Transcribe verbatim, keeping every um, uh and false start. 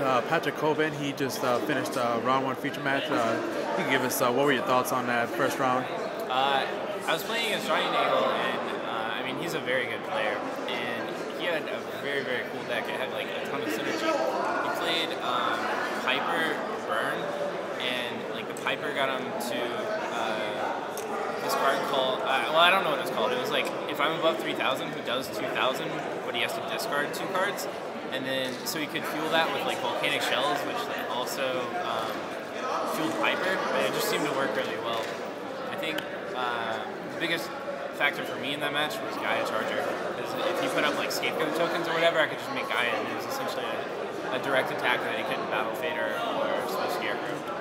uh, Patrick Hoban. He just uh, finished uh, round one feature match. Uh, you can give us, uh, what were your thoughts on that first round? Uh, I was playing against Johnny Nagel, and uh, I mean, he's a very good player, and he had a very, very cool deck. It had like a ton of synergy. He played um, Piper Burn, and like the Piper got him to uh, this card called, uh, well, I don't know what it was called. It was like, if I'm above three thousand, he does two thousand, but he has to discard two cards. And then, so he could fuel that with like Volcanic Shells, which like, also um, fueled Viper, but it just seemed to work really well. I think uh, the biggest factor for me in that match was Gaia Charger, because if he put up like scapegoat tokens or whatever, I could just make Gaia, and it was essentially a, a direct attack that he couldn't battle fader or switch scarecrow.